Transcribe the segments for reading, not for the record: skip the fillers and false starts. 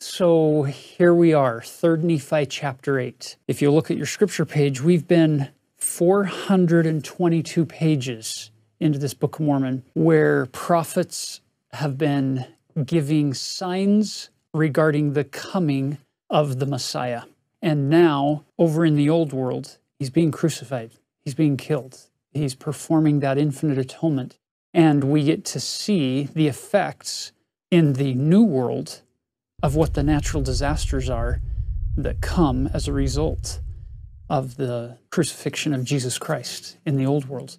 So here we are, 3rd Nephi chapter 8. If you look at your scripture page, we've been 422 pages into this Book of Mormon where prophets have been giving signs regarding the coming of the Messiah. And now, over in the old world, he's being crucified. He's being killed. He's performing that infinite atonement. And we get to see the effects in the new world of what the natural disasters are that come as a result of the crucifixion of Jesus Christ in the old world.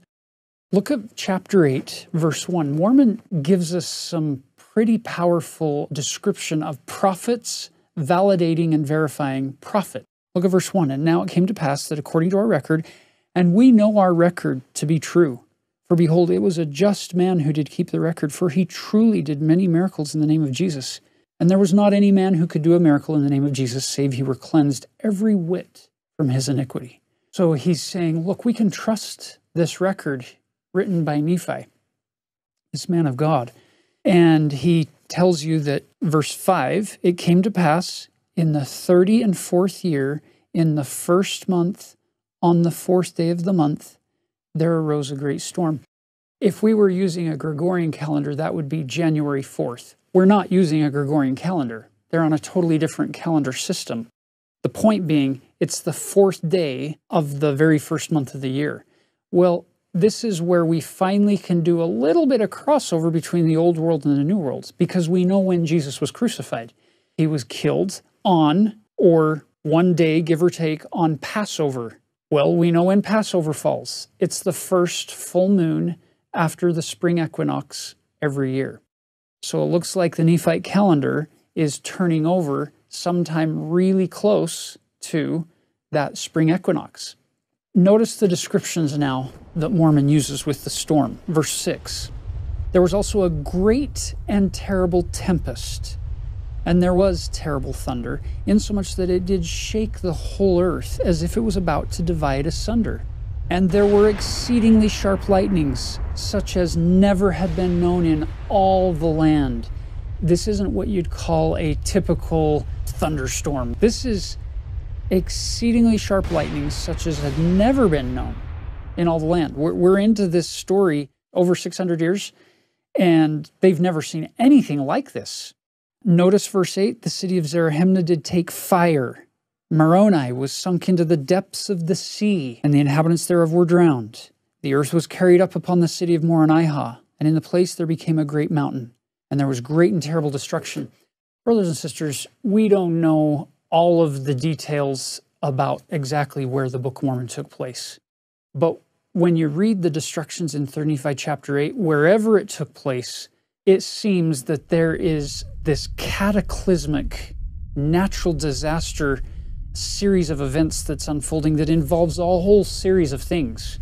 Look at chapter 8, verse 1. Mormon gives us some pretty powerful description of prophets validating and verifying prophet. Look at verse 1. And now it came to pass that according to our record, and we know our record to be true. For behold, it was a just man who did keep the record, for he truly did many miracles in the name of Jesus. And there was not any man who could do a miracle in the name of Jesus, save he were cleansed every whit from his iniquity. So he's saying, look, we can trust this record written by Nephi, this man of God. And he tells you that, verse 5, it came to pass in the 34th year, in the 1st month, on the 4th day of the month, there arose a great storm. If we were using a Gregorian calendar, that would be January 4th. We're not using a Gregorian calendar. They're on a totally different calendar system. The point being, it's the 4th day of the very 1st month of the year. Well, this is where we finally can do a little bit of crossover between the old world and the new world, because we know when Jesus was crucified. He was killed on, or one day, give or take, on Passover. Well, we know when Passover falls. It's the 1st full moon after the spring equinox every year. So it looks like the Nephite calendar is turning over sometime really close to that spring equinox. Notice the descriptions now that Mormon uses with the storm. Verse 6, there was also a great and terrible tempest, and there was terrible thunder, insomuch that it did shake the whole earth, as if it was about to divide asunder. And there were exceedingly sharp lightnings, such as never had been known in all the land. This isn't what you'd call a typical thunderstorm. This is exceedingly sharp lightnings, such as had never been known in all the land. We're into this story over 600 years, and they've never seen anything like this. Notice verse 8, the city of Zarahemla did take fire. Moroni was sunk into the depths of the sea, and the inhabitants thereof were drowned. The earth was carried up upon the city of Moronihah, and in the place there became a great mountain, and there was great and terrible destruction. Brothers and sisters, we don't know all of the details about exactly where the Book of Mormon took place. But when you read the destructions in 3rd Nephi chapter 8, wherever it took place, it seems that there is this cataclysmic natural disaster series of events that's unfolding that involves a whole series of things.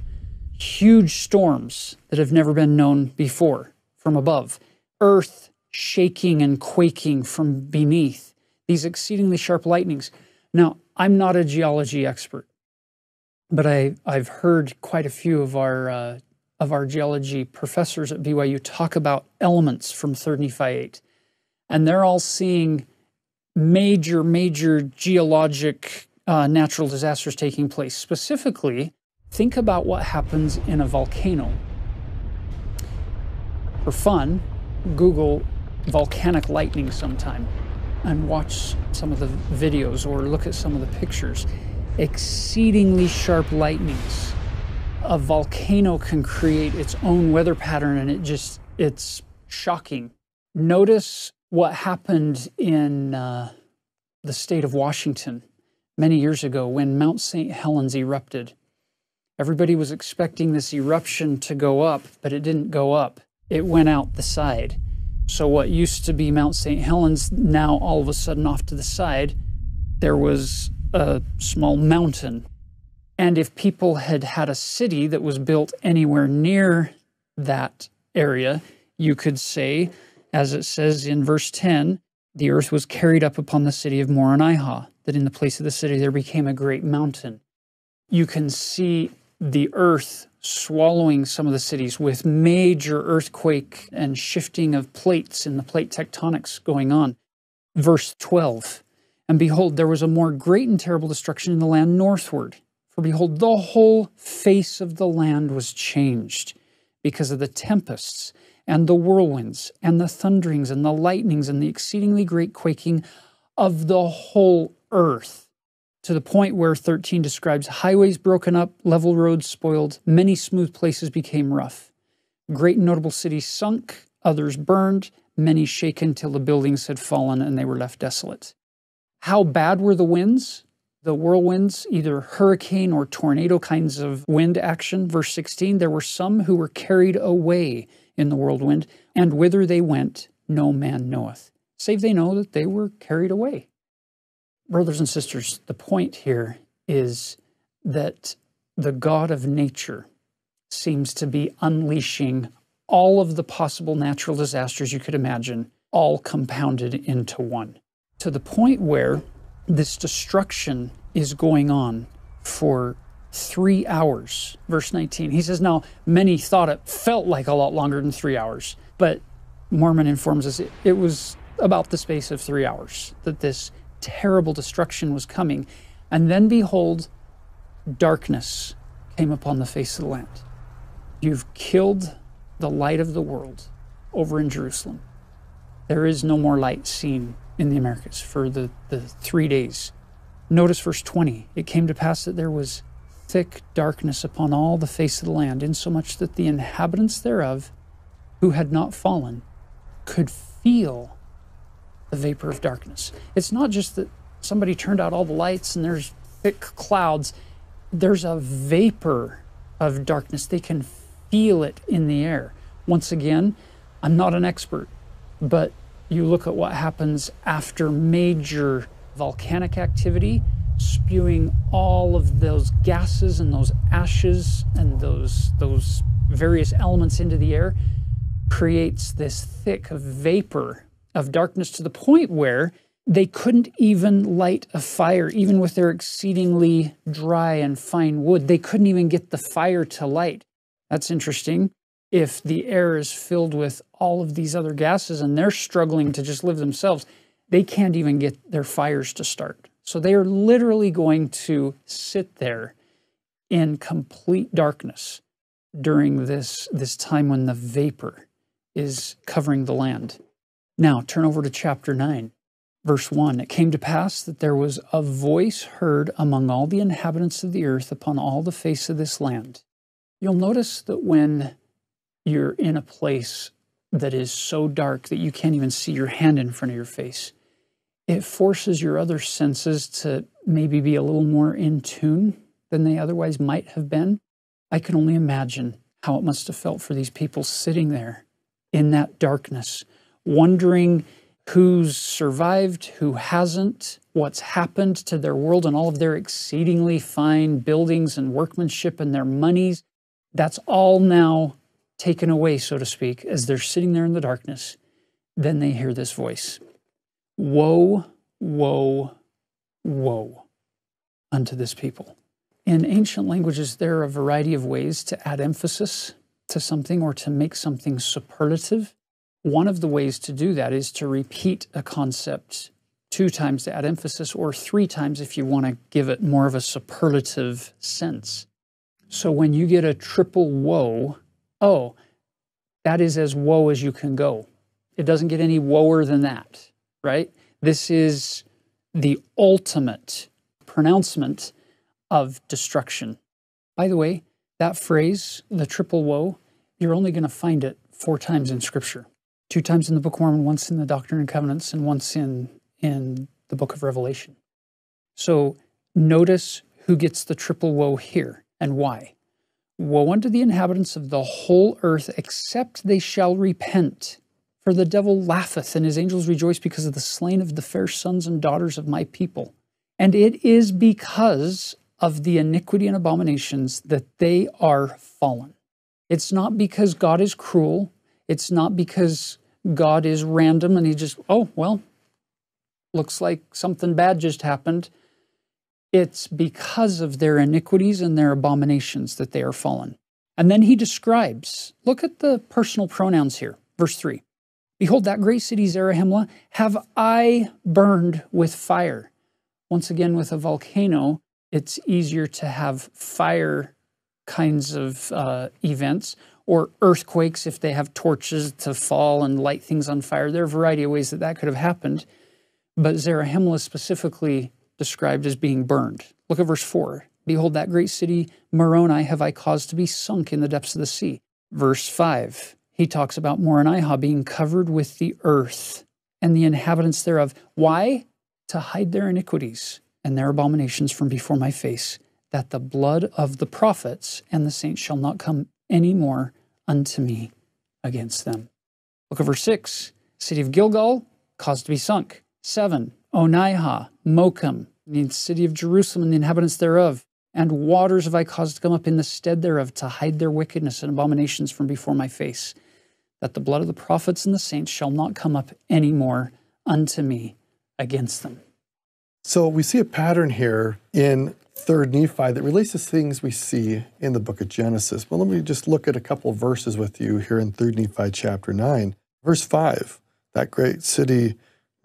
Huge storms that have never been known before from above. Earth shaking and quaking from beneath. These exceedingly sharp lightnings. Now, I'm not a geology expert, but I've heard quite a few of our geology professors at BYU talk about elements from 3rd Nephi 8. And they're all seeing major geologic natural disasters taking place. Specifically, think about what happens in a volcano. For fun, Google volcanic lightning sometime and watch some of the videos or look at some of the pictures. Exceedingly sharp lightnings. A volcano can create its own weather pattern, and it's shocking. Notice what happened in the state of Washington many years ago when Mount St. Helens erupted. Everybody was expecting this eruption to go up, but it didn't go up. It went out the side. So what used to be Mount St. Helens, now all of a sudden off to the side, there was a small mountain. And if people had had a city that was built anywhere near that area, you could say, as it says in verse 10, the earth was carried up upon the city of Moronihah, that in the place of the city there became a great mountain. You can see the earth swallowing some of the cities with major earthquake and shifting of plates in the plate tectonics going on. verse 12. And behold, there was a more great and terrible destruction in the land northward. For behold, the whole face of the land was changed because of the tempests and the whirlwinds and the thunderings and the lightnings and the exceedingly great quaking of the whole earth, to the point where 13 describes highways broken up, level roads spoiled, many smooth places became rough. Great and notable cities sunk, others burned, many shaken till the buildings had fallen and they were left desolate. How bad were the winds? The whirlwinds, either hurricane or tornado kinds of wind action. Verse 16, there were some who were carried away in the whirlwind, and whither they went no man knoweth, save they know that they were carried away. Brothers and sisters, the point here is that the God of nature seems to be unleashing all of the possible natural disasters you could imagine, all compounded into one, to the point where this destruction is going on for 3 hours. Verse 19, he says, now many thought it felt like a lot longer than 3 hours, but Mormon informs us it was about the space of 3 hours that this terrible destruction was coming. And then behold, darkness came upon the face of the land. You've killed the light of the world over in Jerusalem. There is no more light seen in the Americas for the 3 days. Notice verse 20. It came to pass that there was thick darkness upon all the face of the land, insomuch that the inhabitants thereof, who had not fallen, could feel the vapor of darkness. It's not just that somebody turned out all the lights and there's thick clouds. There's a vapor of darkness. They can feel it in the air. Once again, I'm not an expert, but you look at what happens after major volcanic activity, spewing all of those gases and those ashes and those various elements into the air, creates this thick vapor of darkness to the point where they couldn't even light a fire, even with their exceedingly dry and fine wood. They couldn't even get the fire to light. That's interesting. If the air is filled with all of these other gases and they're struggling to just live themselves, they can't even get their fires to start. So they are literally going to sit there in complete darkness during this time when the vapor is covering the land. Now, turn over to chapter 9, verse 1. It came to pass that there was a voice heard among all the inhabitants of the earth upon all the face of this land. You'll notice that when you're in a place that is so dark that you can't even see your hand in front of your face, it forces your other senses to maybe be a little more in tune than they otherwise might have been. I can only imagine how it must have felt for these people sitting there in that darkness, wondering who's survived, who hasn't, what's happened to their world and all of their exceedingly fine buildings and workmanship and their monies. That's all now taken away, so to speak, as they're sitting there in the darkness. Then they hear this voice. Woe, woe, woe unto this people. In ancient languages, there are a variety of ways to add emphasis to something or to make something superlative. One of the ways to do that is to repeat a concept 2 times to add emphasis, or 3 times if you want to give it more of a superlative sense. So when you get a triple woe, oh, that is as woe as you can go. It doesn't get any woer than that, right? This is the ultimate pronouncement of destruction. By the way, that phrase, the triple woe, you're only going to find it 4 times in Scripture. 2 times in the Book of Mormon, once in the Doctrine and Covenants, and once in the Book of Revelation. So notice who gets the triple woe here and why. Woe unto the inhabitants of the whole earth, except they shall repent. For the devil laugheth, and his angels rejoice because of the slain of the fair sons and daughters of my people. And it is because of the iniquity and abominations that they are fallen. It's not because God is cruel. It's not because God is random and he just, oh, well, looks like something bad just happened. It's because of their iniquities and their abominations that they are fallen. And then he describes, look at the personal pronouns here, verse 3. Behold, that great city Zarahemla, have I burned with fire. Once again, with a volcano, it's easier to have fire kinds of events, or earthquakes if they have torches to fall and light things on fire. There are a variety of ways that that could have happened. But Zarahemla specifically described as being burned. Look at verse 4. Behold, that great city Moroni have I caused to be sunk in the depths of the sea. Verse 5. He talks about Moronihah being covered with the earth and the inhabitants thereof. Why? To hide their iniquities and their abominations from before my face, that the blood of the prophets and the saints shall not come any more unto me against them. Look at verse 6. City of Gilgal, caused to be sunk. 7. Onaiha, Mokum, the city of Jerusalem and the inhabitants thereof. And waters have I caused to come up in the stead thereof, to hide their wickedness and abominations from before my face, that the blood of the prophets and the saints shall not come up any more unto me against them. So we see a pattern here in 3rd Nephi that relates to things we see in the book of Genesis. But let me just look at a couple of verses with you here in 3rd Nephi chapter 9. Verse 5, that great city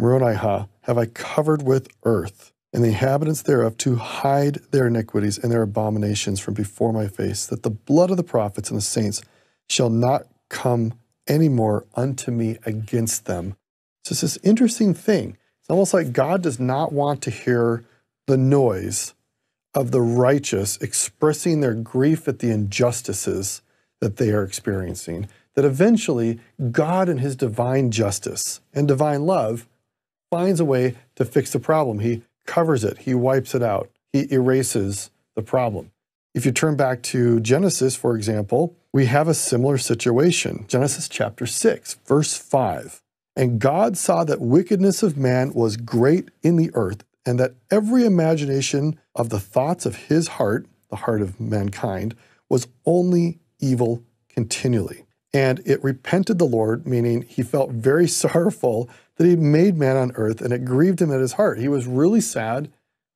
Moronihah have I covered with earth, and the inhabitants thereof to hide their iniquities and their abominations from before my face, that the blood of the prophets and the saints shall not come any more unto me against them. So it's this interesting thing. It's almost like God does not want to hear the noise of the righteous expressing their grief at the injustices that they are experiencing, that eventually God in his divine justice and divine love finds a way to fix the problem. He covers it. He wipes it out. He erases the problem. If you turn back to Genesis, for example, we have a similar situation. Genesis chapter 6, verse 5. And God saw that wickedness of man was great in the earth, and that every imagination of the thoughts of his heart, the heart of mankind, was only evil continually. And it repented the Lord, meaning he felt very sorrowful that he made man on earth, and it grieved him at his heart. He was really sad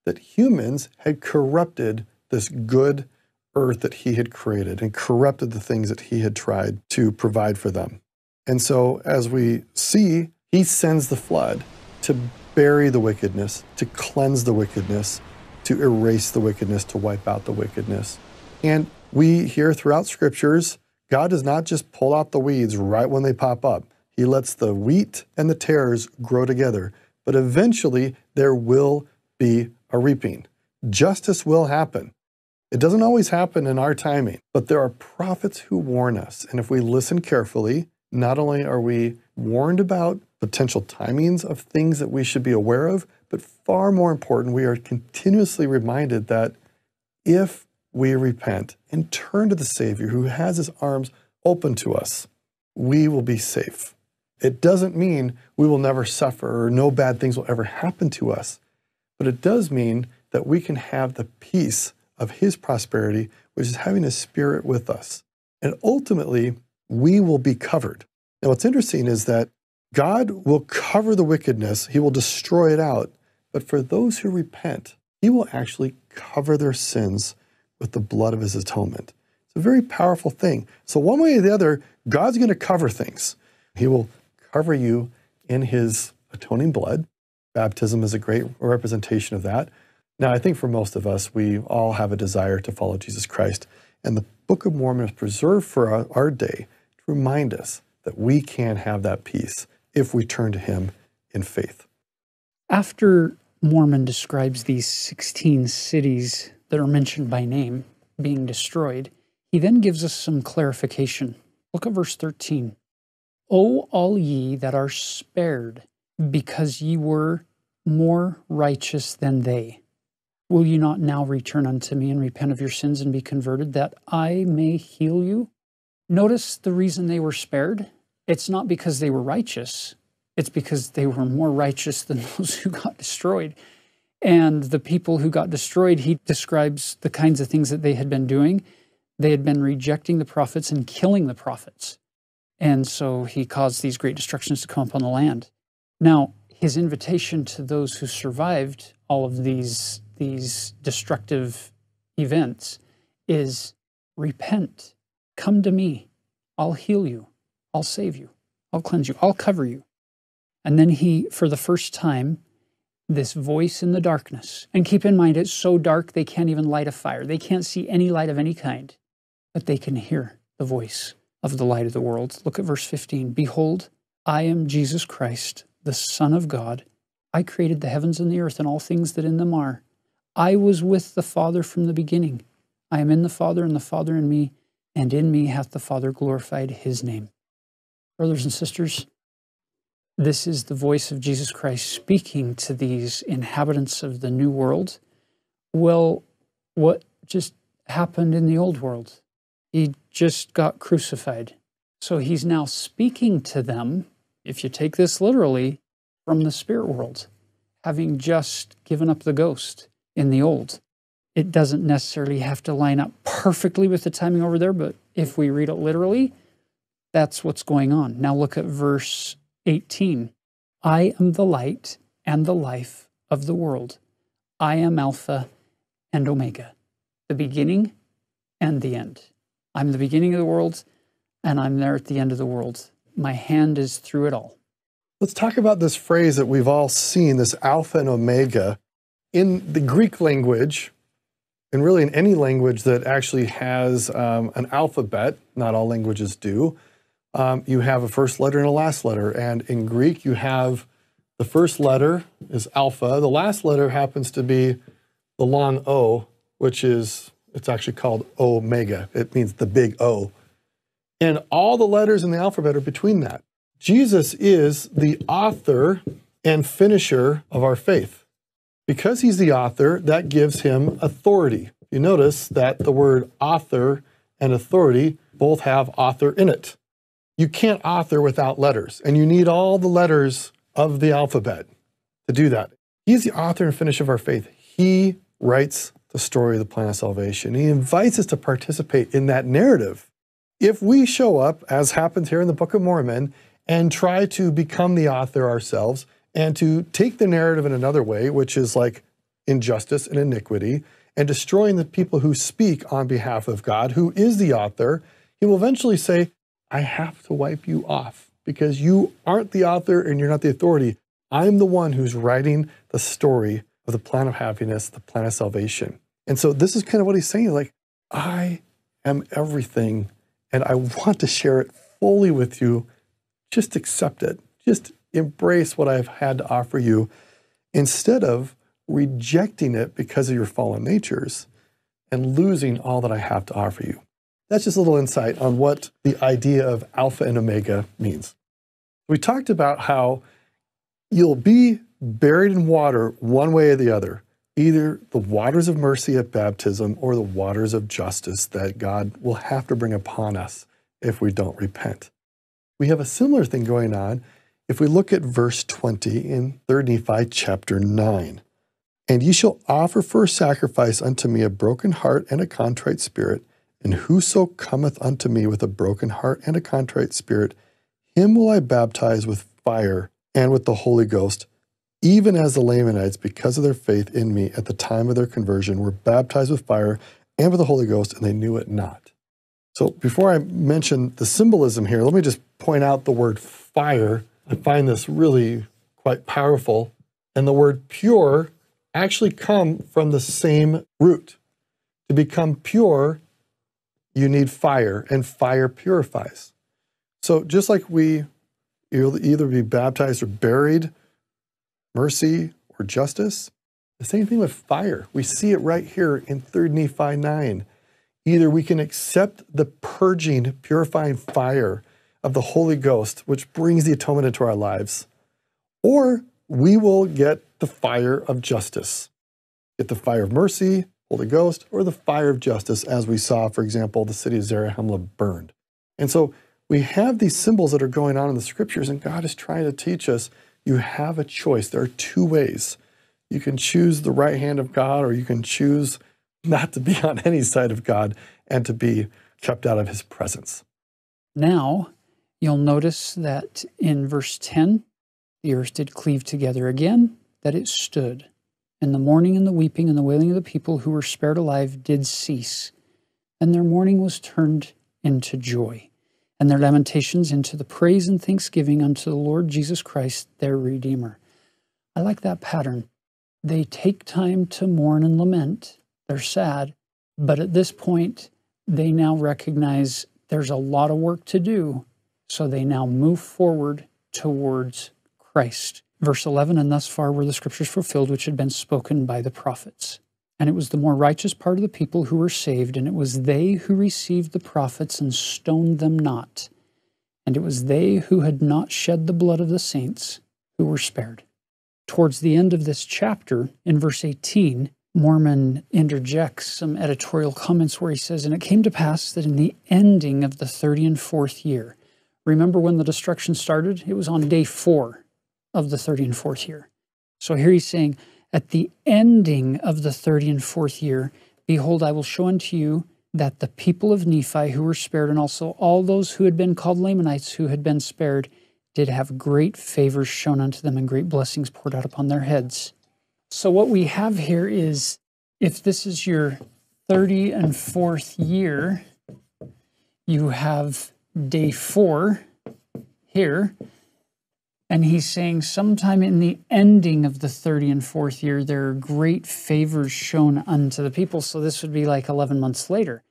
that humans had corrupted this good earth that he had created and corrupted the things that he had tried to provide for them. And so, as we see, he sends the flood to bury the wickedness, to cleanse the wickedness, to erase the wickedness, to wipe out the wickedness. And we hear throughout scriptures, God does not just pull out the weeds right when they pop up. He lets the wheat and the tares grow together, but eventually there will be a reaping. Justice will happen. It doesn't always happen in our timing, but there are prophets who warn us. And if we listen carefully, not only are we warned about potential timings of things that we should be aware of, but far more important, we are continuously reminded that if we repent and turn to the Savior who has his arms open to us, we will be safe. It doesn't mean we will never suffer or no bad things will ever happen to us, but it does mean that we can have the peace of his prosperity, which is having his Spirit with us. And ultimately, we will be covered. Now, what's interesting is that God will cover the wickedness. He will destroy it out. But for those who repent, he will actually cover their sins with the blood of his atonement. It's a very powerful thing. So one way or the other, God's going to cover things. He will cover you in his atoning blood. Baptism is a great representation of that. Now, I think for most of us, we all have a desire to follow Jesus Christ. And the Book of Mormon is preserved for our day to remind us that we can have that peace if we turn to him in faith. After Mormon describes these 16 cities that are mentioned by name being destroyed, he then gives us some clarification. Look at verse 13. O all ye that are spared, because ye were more righteous than they, will you not now return unto me and repent of your sins and be converted, that I may heal you? Notice the reason they were spared. It's not because they were righteous. It's because they were more righteous than those who got destroyed. And the people who got destroyed, he describes the kinds of things that they had been doing. They had been rejecting the prophets and killing the prophets. And so he caused these great destructions to come upon the land. Now, his invitation to those who survived all of these destructive events is repent, come to me, I'll heal you, I'll save you, I'll cleanse you. I'll cover you. And then he, for the first time, this voice in the darkness. And keep in mind, it's so dark they can't even light a fire. They can't see any light of any kind, but they can hear the voice of the light of the world. Look at verse 15. Behold, I am Jesus Christ, the Son of God. I created the heavens and the earth and all things that in them are. I was with the Father from the beginning. I am in the Father, and the Father in me, and in me hath the Father glorified his name. Brothers and sisters, this is the voice of Jesus Christ speaking to these inhabitants of the new world. Well, what just happened in the old world? He just got crucified. So he's now speaking to them, if you take this literally, from the spirit world, having just given up the ghost in the old. It doesn't necessarily have to line up perfectly with the timing over there, but if we read it literally, that's what's going on. Now look at verse 18. I am the light and the life of the world. I am Alpha and Omega, the beginning and the end. I'm the beginning of the world, and I'm there at the end of the world. My hand is through it all. Let's talk about this phrase that we've all seen, this Alpha and Omega. In the Greek language, and really in any language that actually has an alphabet, not all languages do, you have a first letter and a last letter. And in Greek, you have the first letter is alpha. The last letter happens to be the long O, which is, it's actually called omega. It means the big O. And all the letters in the alphabet are between that. Jesus is the author and finisher of our faith. Because he's the author, that gives him authority. You notice that the word author and authority both have author in it. You can't author without letters, and you need all the letters of the alphabet to do that. He's the author and finisher of our faith. He writes the story of the plan of salvation. He invites us to participate in that narrative. If we show up, as happens here in the Book of Mormon, and try to become the author ourselves, and to take the narrative in another way, which is like injustice and iniquity, and destroying the people who speak on behalf of God, who is the author, he will eventually say, I have to wipe you off because you aren't the author and you're not the authority. I'm the one who's writing the story of the plan of happiness, the plan of salvation. And so this is kind of what he's saying, like, I am everything and I want to share it fully with you. Just accept it. Just embrace what I've had to offer you instead of rejecting it because of your fallen natures and losing all that I have to offer you. That's just a little insight on what the idea of Alpha and Omega means. We talked about how you'll be buried in water one way or the other, either the waters of mercy at baptism or the waters of justice that God will have to bring upon us if we don't repent. We have a similar thing going on if we look at verse 20 in 3 Nephi chapter 9. And ye shall offer for a sacrifice unto me a broken heart and a contrite spirit, and whoso cometh unto me with a broken heart and a contrite spirit, him will I baptize with fire and with the Holy Ghost, even as the Lamanites, because of their faith in me at the time of their conversion, were baptized with fire and with the Holy Ghost, and they knew it not. So before I mention the symbolism here, let me just point out the word fire. I find this really quite powerful. And the word pure actually come from the same root. To become pure, you need fire, and fire purifies. So just like you'll either be baptized or buried, mercy or justice, the same thing with fire. We see it right here in 3 Nephi 9. Either we can accept the purging, purifying fire of the Holy Ghost, which brings the atonement into our lives, or we will get the fire of justice. Get the fire of mercy, Holy Ghost, or the fire of justice, as we saw, for example, the city of Zarahemla burned. And so we have these symbols that are going on in the scriptures, and God is trying to teach us, you have a choice. There are two ways. You can choose the right hand of God, or you can choose not to be on any side of God and to be kept out of his presence. Now, you'll notice that in verse 10, the earth did cleave together again, that it stood. And the mourning and the weeping and the wailing of the people who were spared alive did cease, and their mourning was turned into joy. and their lamentations into the praise and thanksgiving unto the Lord Jesus Christ, their Redeemer. I like that pattern. They take time to mourn and lament. They're sad, but at this point, they now recognize there's a lot of work to do, so they now move forward towards Christ. Verse 11, and thus far were the scriptures fulfilled which had been spoken by the prophets. And it was the more righteous part of the people who were saved, and it was they who received the prophets and stoned them not. And it was they who had not shed the blood of the saints who were spared. Towards the end of this chapter, in verse 18, Mormon interjects some editorial comments where he says, and it came to pass that in the ending of the 30 and 4th year, remember when the destruction started? It was on day 4 of the 30 and 4th year. So here he's saying, at the ending of the 30 and 4th year, behold, I will show unto you that the people of Nephi who were spared, and also all those who had been called Lamanites who had been spared, did have great favors shown unto them and great blessings poured out upon their heads. So what we have here is, if this is your 30 and 4th year, you have day 4 here, and he's saying sometime in the ending of the 30 and 4th year, there are great favors shown unto the people. So this would be like 11 months later.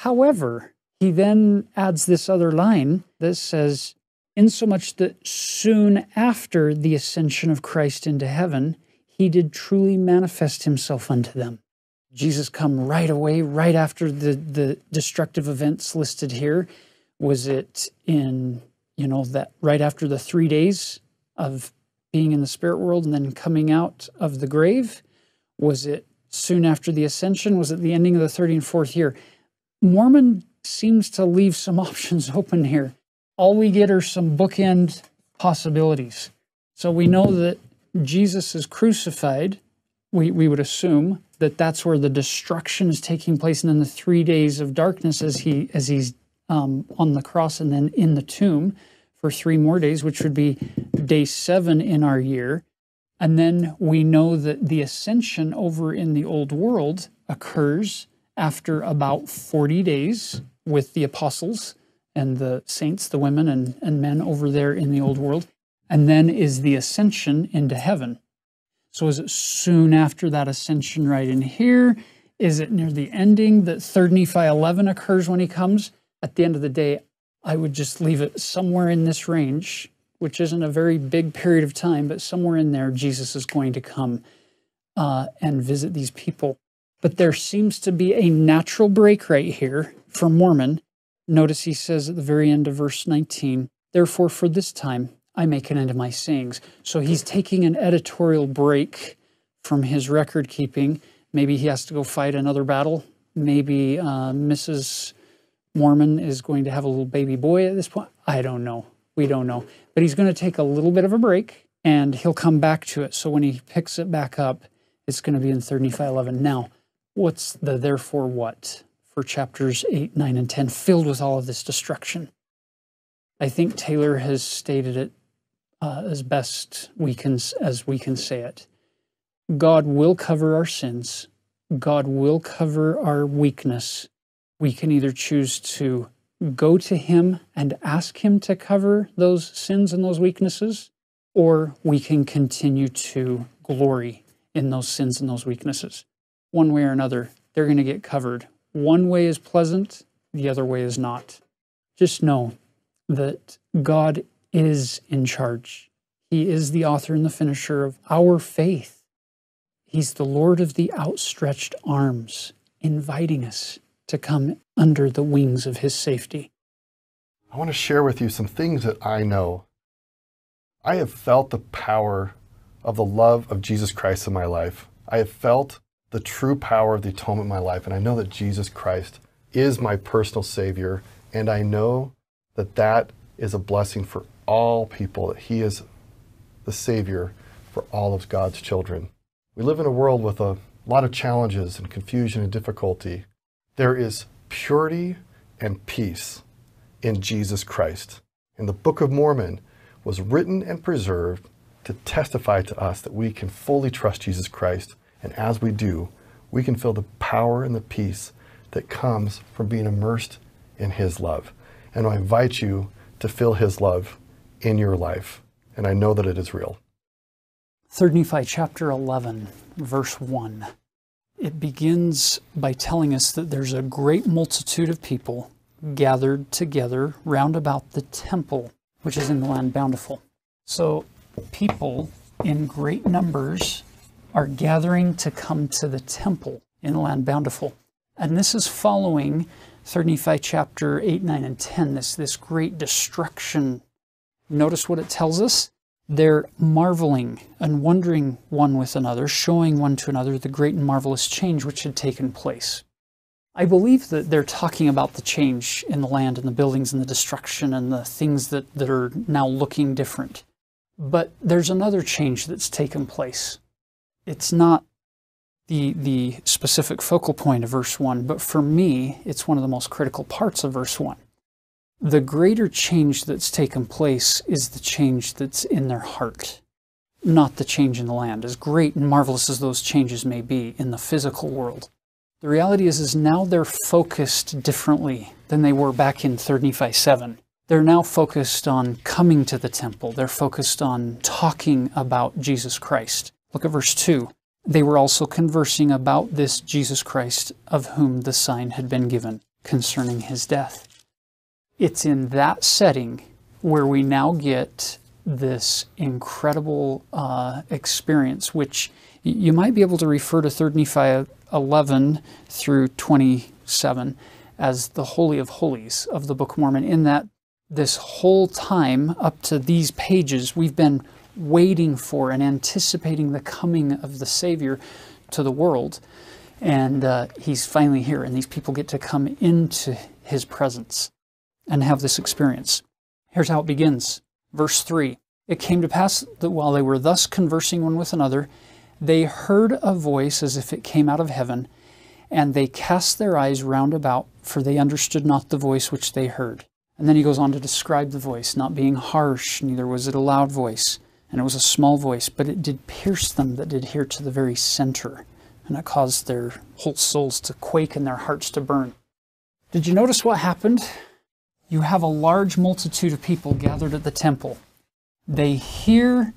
However, he then adds this other line that says, insomuch that soon after the ascension of Christ into heaven, he did truly manifest himself unto them. Jesus come right away, right after the destructive events listed here. Was it in, you know, that right after the 3 days of being in the spirit world and then coming out of the grave? Was it soon after the ascension? Was it the ending of the 30 and 4th year? Mormon seems to leave some options open here. All we get are some bookend possibilities. So we know that Jesus is crucified. We would assume that that's where the destruction is taking place, and then the 3 days of darkness as he's on the cross and then in the tomb for 3 more days, which would be day 7 in our year. And then we know that the ascension over in the old world occurs after about 40 days with the apostles and the saints, the women and men over there in the old world, and then is the ascension into heaven. So is it soon after that ascension right in here? Is it near the ending that 3rd Nephi 11 occurs when he comes? At the end of the day, I would just leave it somewhere in this range, which isn't a very big period of time, but somewhere in there, Jesus is going to come and visit these people. But there seems to be a natural break right here for Mormon. Notice he says at the very end of verse 19, therefore for this time I make an end of my sayings. So he's taking an editorial break from his record keeping. Maybe he has to go fight another battle. Maybe Mrs. Mormon is going to have a little baby boy at this point. I don't know. We don't know. But he's going to take a little bit of a break, and he'll come back to it. So when he picks it back up, it's going to be in 3rd Nephi 11. Now, what's the therefore what for chapters 8, 9, and 10, filled with all of this destruction? I think Taylor has stated it as best we can say it. God will cover our sins. God will cover our weakness. We can either choose to go to him and ask him to cover those sins and those weaknesses, or we can continue to glory in those sins and those weaknesses. One way or another, they're going to get covered. One way is pleasant, the other way is not. Just know that God is in charge. He is the author and the finisher of our faith. He's the Lord of the outstretched arms, inviting us to come under the wings of his safety. I want to share with you some things that I know. I have felt the power of the love of Jesus Christ in my life. I have felt the true power of the atonement in my life, and I know that Jesus Christ is my personal Savior, and I know that that is a blessing for all people, that he is the Savior for all of God's children. We live in a world with a lot of challenges and confusion and difficulty. There is purity and peace in Jesus Christ. And the Book of Mormon was written and preserved to testify to us that we can fully trust Jesus Christ. And as we do, we can feel the power and the peace that comes from being immersed in his love. and I invite you to feel his love in your life, and I know that it is real. 3 Nephi chapter 11, verse 1. It begins by telling us that there's a great multitude of people gathered together round about the temple, which is in the land bountiful. So people in great numbers are gathering to come to the temple in the land bountiful. And this is following 3 Nephi chapter 8, 9, and 10, this great destruction. Notice what it tells us. They're marveling and wondering one with another, showing one to another the great and marvelous change which had taken place. I believe that they're talking about the change in the land and the buildings and the destruction and the things that are now looking different. But there's another change that's taken place. It's not the specific focal point of verse 1, but for me, it's one of the most critical parts of verse 1. The greater change that's taken place is the change that's in their heart, not the change in the land. As great and marvelous as those changes may be in the physical world, the reality is now they're focused differently than they were back in 3 Nephi 7. They're now focused on coming to the temple. They're focused on talking about Jesus Christ. Look at verse 2. They were also conversing about this Jesus Christ of whom the sign had been given concerning his death. It's in that setting where we now get this incredible experience, which you might be able to refer to 3 Nephi 11 through 27 as the Holy of Holies of the Book of Mormon, in that this whole time up to these pages, we've been waiting for and anticipating the coming of the Savior to the world. And he's finally here, and these people get to come into his presence and have this experience. Here's how it begins. Verse 3. It came to pass that while they were thus conversing one with another, they heard a voice as if it came out of heaven, and they cast their eyes round about, for they understood not the voice which they heard. And then he goes on to describe the voice, not being harsh, neither was it a loud voice, and it was a small voice, but it did pierce them that did hear to the very center, and it caused their whole souls to quake and their hearts to burn. Did you notice what happened? You have a large multitude of people gathered at the temple. They hear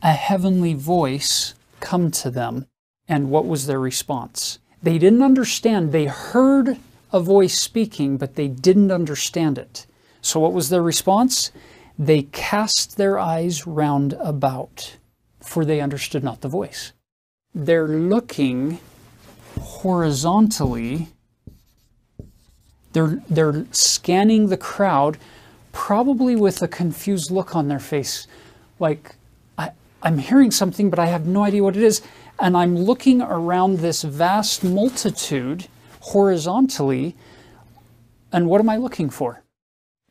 a heavenly voice come to them, and what was their response? They didn't understand. They heard a voice speaking, but they didn't understand it. So what was their response? They cast their eyes round about, for they understood not the voice. They're looking horizontally. They're scanning the crowd, probably with a confused look on their face, like, I'm hearing something, but I have no idea what it is. And I'm looking around this vast multitude horizontally, and what am I looking for?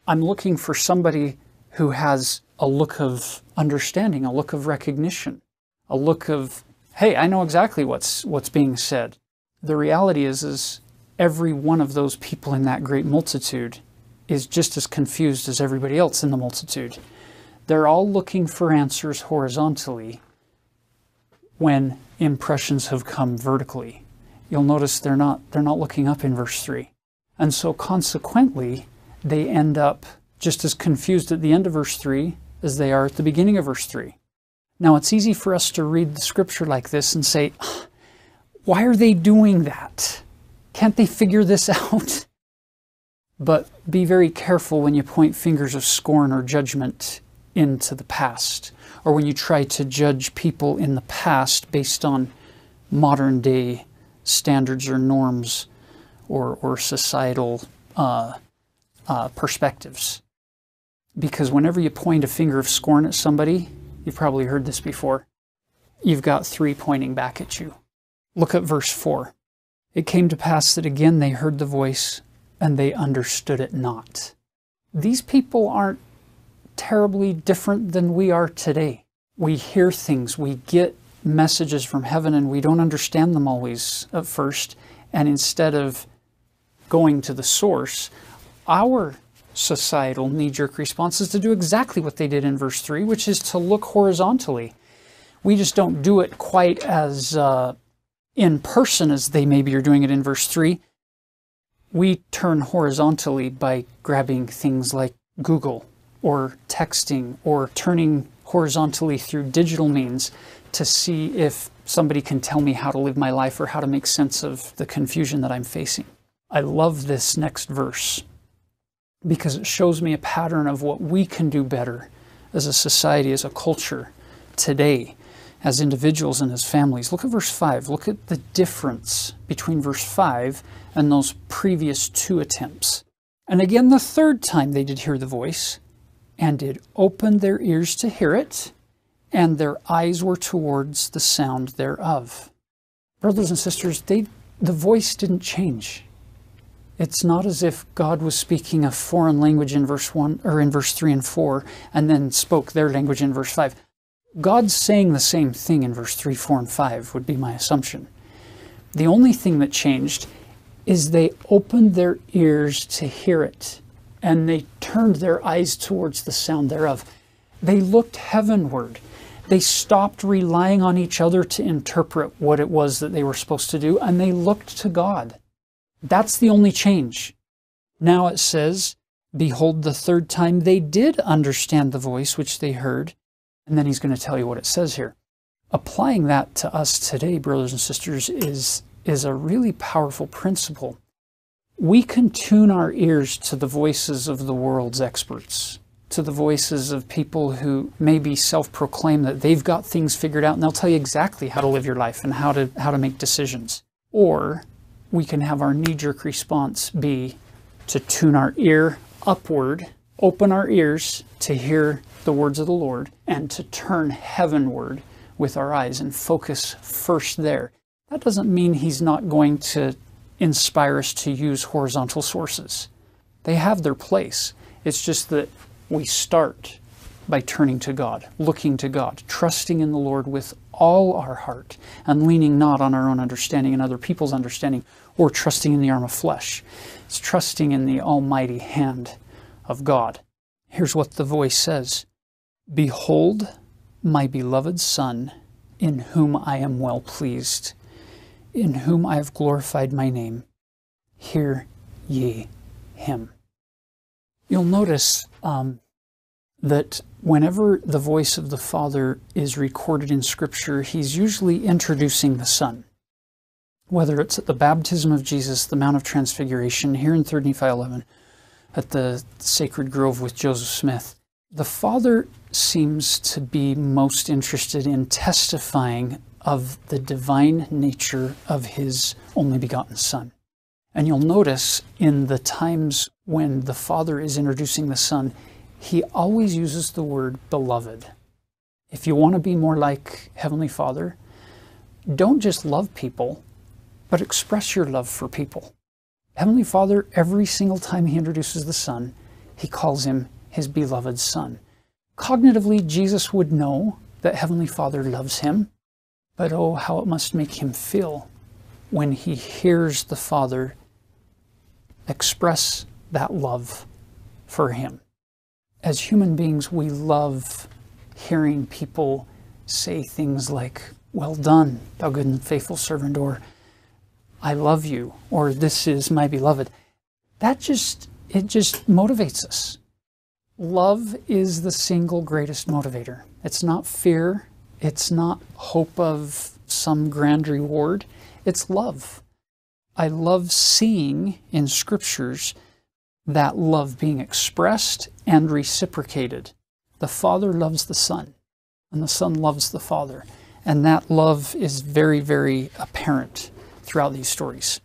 I'm looking for somebody who has a look of understanding, a look of recognition, a look of, hey, I know exactly what's being said. The reality is every one of those people in that great multitude is just as confused as everybody else in the multitude. They're all looking for answers horizontally when impressions have come vertically. You'll notice they're not looking up in verse 3. And so consequently, they end up just as confused at the end of verse 3 as they are at the beginning of verse 3. Now, it's easy for us to read the scripture like this and say, why are they doing that? Can't they figure this out? But be very careful when you point fingers of scorn or judgment into the past, or when you try to judge people in the past based on modern day standards or norms or societal perspectives. Because whenever you point a finger of scorn at somebody, you've probably heard this before, you've got three pointing back at you. Look at verse 4. It came to pass that again they heard the voice, and they understood it not. These people aren't terribly different than we are today. We hear things, we get messages from heaven, and we don't understand them always at first. And instead of going to the source, our societal knee-jerk response is to do exactly what they did in verse 3, which is to look horizontally. We just don't do it quite as in person as they maybe are doing it in verse 3. We turn horizontally by grabbing things like Google or texting or turning horizontally through digital means to see if somebody can tell me how to live my life or how to make sense of the confusion that I'm facing. I love this next verse because it shows me a pattern of what we can do better as a society, as a culture, today, as individuals and as families. Look at verse 5. Look at the difference between verse 5 and those previous two attempts. And again, the third time they did hear the voice, and did open their ears to hear it, and their eyes were towards the sound thereof. Brothers and sisters, the voice didn't change. It's not as if God was speaking a foreign language in verse 1, or in verse 3 and 4, and then spoke their language in verse 5. God's saying the same thing in verse 3, 4, and 5 would be my assumption. The only thing that changed is they opened their ears to hear it, and they turned their eyes towards the sound thereof. They looked heavenward. They stopped relying on each other to interpret what it was that they were supposed to do, and they looked to God. That's the only change. Now it says, behold, the third time they did understand the voice which they heard. And then he's going to tell you what it says here. Applying that to us today, brothers and sisters, is a really powerful principle. We can tune our ears to the voices of the world's experts, to the voices of people who maybe self-proclaim that they've got things figured out, and they'll tell you exactly how to live your life and how to make decisions. Or we can have our knee-jerk response be to tune our ear upward, open our ears to hear the words of the Lord, and to turn heavenward with our eyes and focus first there. That doesn't mean he's not going to inspire us to use horizontal sources. They have their place. It's just that we start by turning to God, looking to God, trusting in the Lord with all our heart, and leaning not on our own understanding and other people's understanding, or trusting in the arm of flesh. It's trusting in the almighty hand of God. Here's what the voice says. Behold, my beloved Son, in whom I am well pleased, in whom I have glorified my name. Hear ye him. You'll notice that whenever the voice of the Father is recorded in Scripture, he's usually introducing the Son. Whether it's at the baptism of Jesus, the Mount of Transfiguration, here in 3 Nephi 11, at the Sacred Grove with Joseph Smith, the Father seems to be most interested in testifying of the divine nature of his only begotten Son. And you'll notice in the times when the Father is introducing the Son, he always uses the word beloved. If you want to be more like Heavenly Father, don't just love people, but express your love for people. Heavenly Father, every single time he introduces the Son, he calls him his beloved Son. Cognitively, Jesus would know that Heavenly Father loves him, but oh, how it must make him feel when he hears the Father express that love for him. As human beings, we love hearing people say things like, well done, thou good and faithful servant, or I love you, or this is my beloved. It just motivates us. Love is the single greatest motivator. It's not fear. It's not hope of some grand reward. It's love. I love seeing in Scriptures that love being expressed and reciprocated. The Father loves the Son, and the Son loves the Father. And that love is very, very apparent throughout these stories.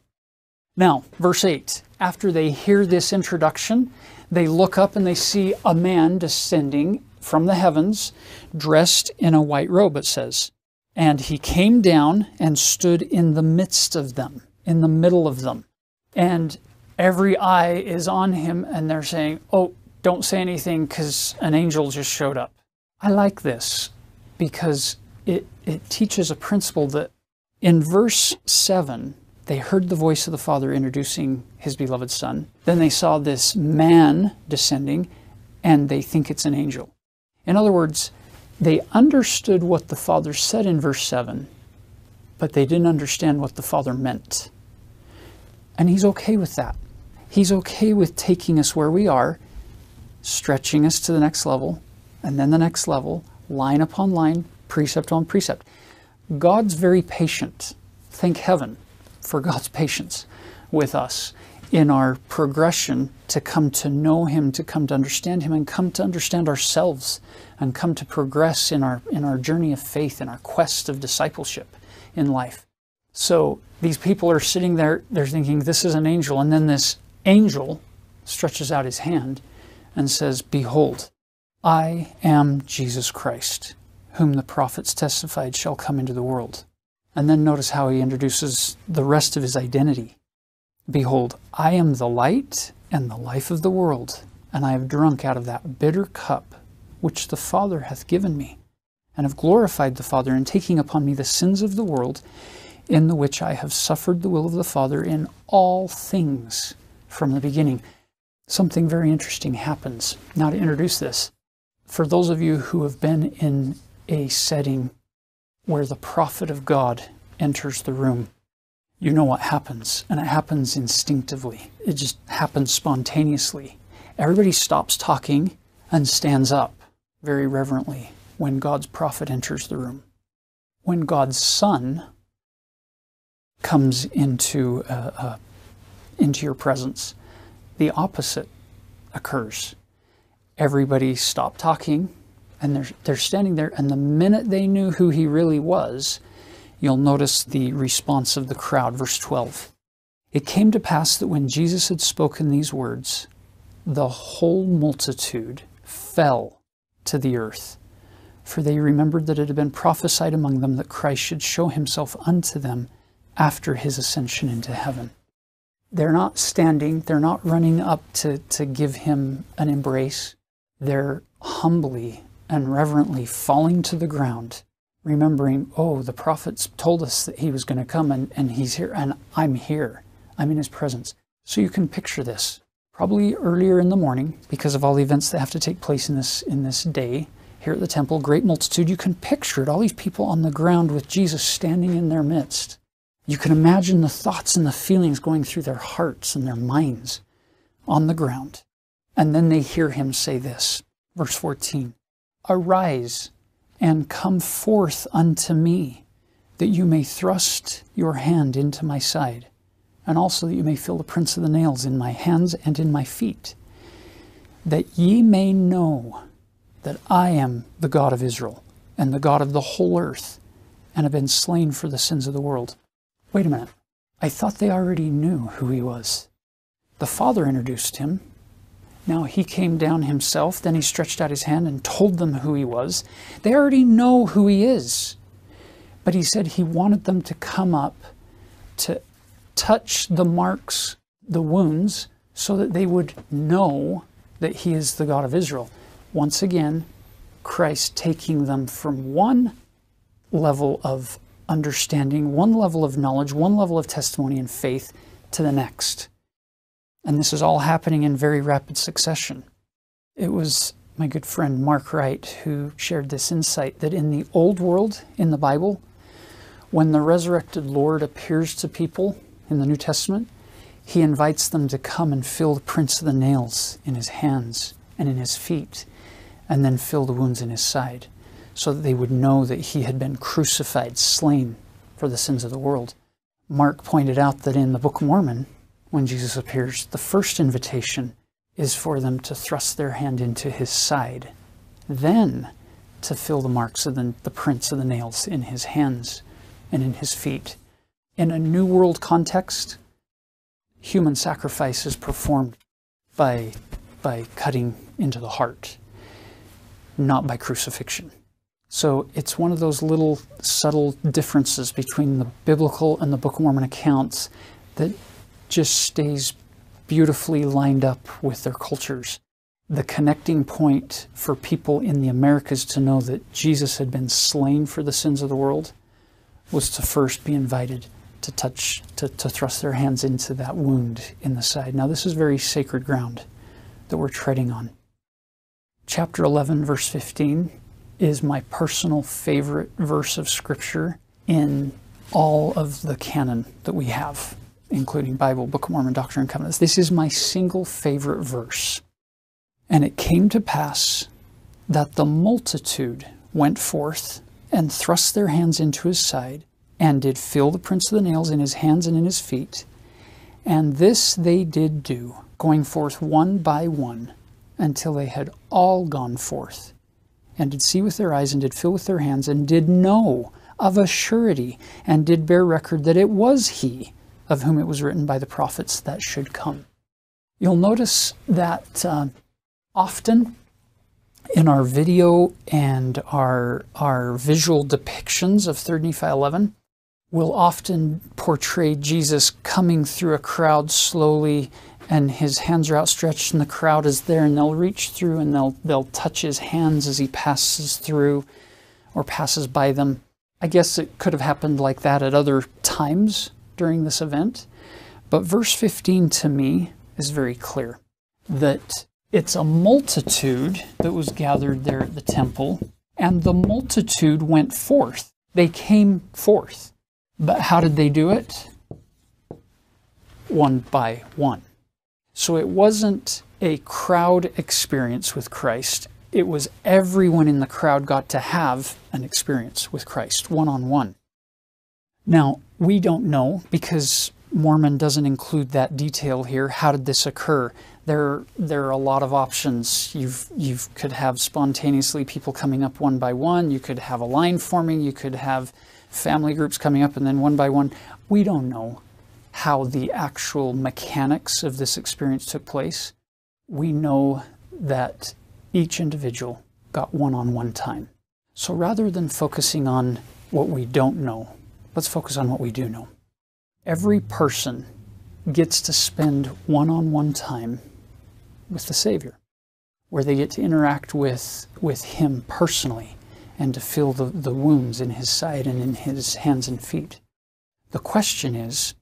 Now, verse 8. After they hear this introduction, they look up and they see a man descending from the heavens, dressed in a white robe, it says. And he came down and stood in the midst of them, in the middle of them. And every eye is on him, and they're saying, oh, don't say anything because an angel just showed up. I like this because it teaches a principle that in verse 7, they heard the voice of the Father introducing his beloved Son. Then they saw this man descending, and they think it's an angel. In other words, they understood what the Father said in verse 7, but they didn't understand what the Father meant. And he's okay with that. He's okay with taking us where we are, stretching us to the next level, and then the next level, line upon line, precept on precept. God's very patient. Thank heaven for God's patience with us in our progression to come to know Him, to come to understand Him, and come to understand ourselves, and come to progress in our journey of faith, in our quest of discipleship in life. So these people are sitting there, they're thinking, this is an angel, and then this angel stretches out his hand and says, "Behold, I am Jesus Christ, whom the prophets testified shall come into the world." And then notice how he introduces the rest of his identity. "Behold, I am the light and the life of the world, and I have drunk out of that bitter cup which the Father hath given me, and have glorified the Father in taking upon me the sins of the world, in the which I have suffered the will of the Father in all things from the beginning." Something very interesting happens. Now, to introduce this, for those of you who have been in a setting where the prophet of God enters the room, you know what happens, and it happens instinctively. It just happens spontaneously. Everybody stops talking and stands up very reverently when God's prophet enters the room. When God's Son comes into your presence, the opposite occurs. Everybody stopped talking, and they're standing there, and the minute they knew who He really was, you'll notice the response of the crowd. Verse 12. "It came to pass that when Jesus had spoken these words, the whole multitude fell to the earth, for they remembered that it had been prophesied among them that Christ should show Himself unto them after His ascension into heaven." They're not standing, they're not running up to give Him an embrace. They're humbly and reverently falling to the ground, remembering, oh, the prophets told us that He was going to come, and He's here, and I'm here. I'm in His presence. So you can picture this. Probably earlier in the morning, because of all the events that have to take place in this day, here at the temple, great multitude, you can picture it. All these people on the ground with Jesus standing in their midst. You can imagine the thoughts and the feelings going through their hearts and their minds on the ground. And then they hear Him say this. Verse 14, "Arise and come forth unto me, that you may thrust your hand into my side, and also that you may feel the prints of the nails in my hands and in my feet, that ye may know that I am the God of Israel, and the God of the whole earth, and have been slain for the sins of the world." Wait a minute. I thought they already knew who He was. The Father introduced Him. Now He came down Himself. Then He stretched out His hand and told them who He was. They already know who He is. But He said He wanted them to come up to touch the marks, the wounds, so that they would know that He is the God of Israel. Once again, Christ taking them from one level of understanding, one level of knowledge, one level of testimony and faith to the next. And this is all happening in very rapid succession. It was my good friend Mark Wright who shared this insight that in the old world, in the Bible, when the resurrected Lord appears to people in the New Testament, He invites them to come and feel the prints of the nails in His hands and in His feet, and then feel the wounds in His side, so that they would know that He had been crucified, slain for the sins of the world. Mark pointed out that in the Book of Mormon, when Jesus appears, the first invitation is for them to thrust their hand into His side, then to feel the marks of the prints of the nails in His hands and in His feet. In a New World context, human sacrifice is performed by cutting into the heart, not by crucifixion. So it's one of those little subtle differences between the biblical and the Book of Mormon accounts that just stays beautifully lined up with their cultures. The connecting point for people in the Americas to know that Jesus had been slain for the sins of the world was to first be invited to touch, to thrust their hands into that wound in the side. Now this is very sacred ground that we're treading on. Chapter 11, verse 15. Is my personal favorite verse of Scripture in all of the canon that we have. including Bible, Book of Mormon, Doctrine and Covenants. This is my single favorite verse. And it came to pass that the multitude went forth and thrust their hands into his side, and did feel the prints of the nails in his hands and in his feet. And this they did do, going forth one by one, until they had all gone forth, and did see with their eyes, and did feel with their hands, and did know of a surety, and did bear record that it was he of whom it was written by the prophets that should come. You'll notice that often in our video and our visual depictions of 3rd Nephi 11, we'll often portray Jesus coming through a crowd slowly, and his hands are outstretched and the crowd is there, and they'll reach through and they'll touch his hands as he passes through or passes by them. I guess it could have happened like that at other times during this event, but verse 15 to me is very clear that it's a multitude that was gathered there at the temple, and the multitude went forth. They came forth. But how did they do it? One by one. So it wasn't a crowd experience with Christ. It was everyone in the crowd got to have an experience with Christ, one-on-one. Now, we don't know, because Mormon doesn't include that detail here. How did this occur? There are a lot of options. You could have spontaneously people coming up one by one. You could have a line forming. You could have family groups coming up and then one by one. We don't know how the actual mechanics of this experience took place. We know that each individual got one-on-one time. So rather than focusing on what we don't know, let's focus on what we do know. Every person gets to spend one-on-one time with the Savior, where they get to interact with Him personally and to feel the wounds in His side and in His hands and feet. The question is,